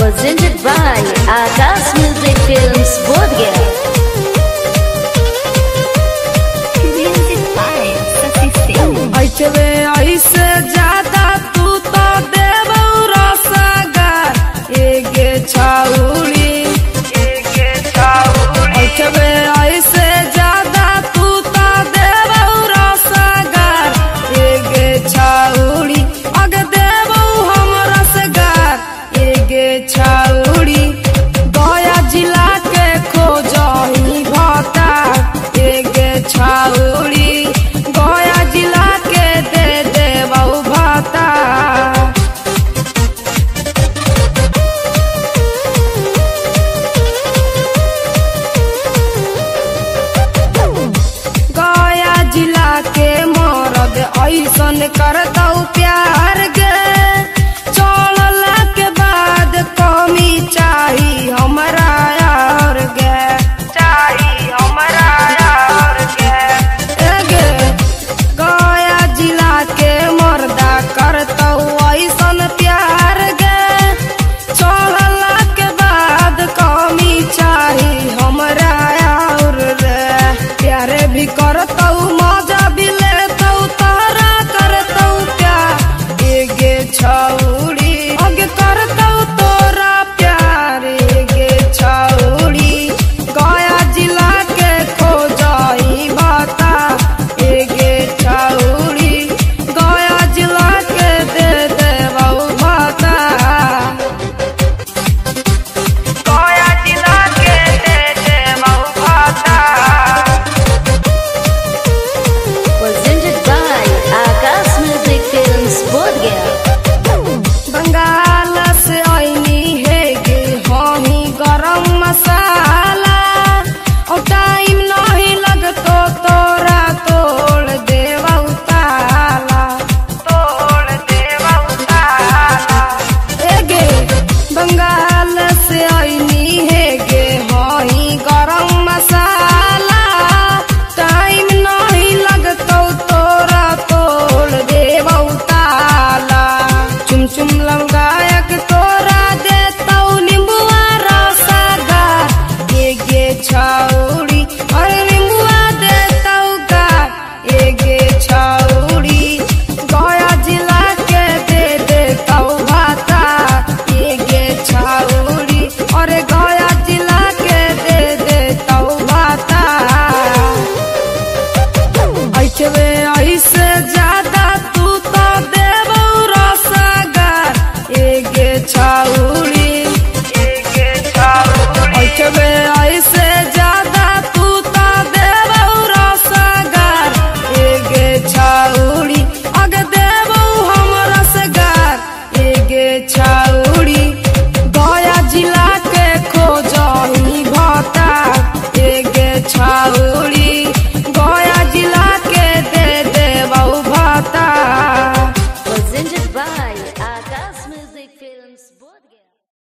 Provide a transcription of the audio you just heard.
Presented by Aakash Music Films Bodhgaya. चले ऐसे ज्यादा तू तो देबौ रसगा एगे छाउड़ी चले ऐसे ज्यादा तू तो देबौ रसगा एगे छाउड़ी अगर देबौ हम रसगा एगे छाउड़ी गया जिला के खोजही भता एगे छाउड़ी ऐसन कर दऊ प्यार।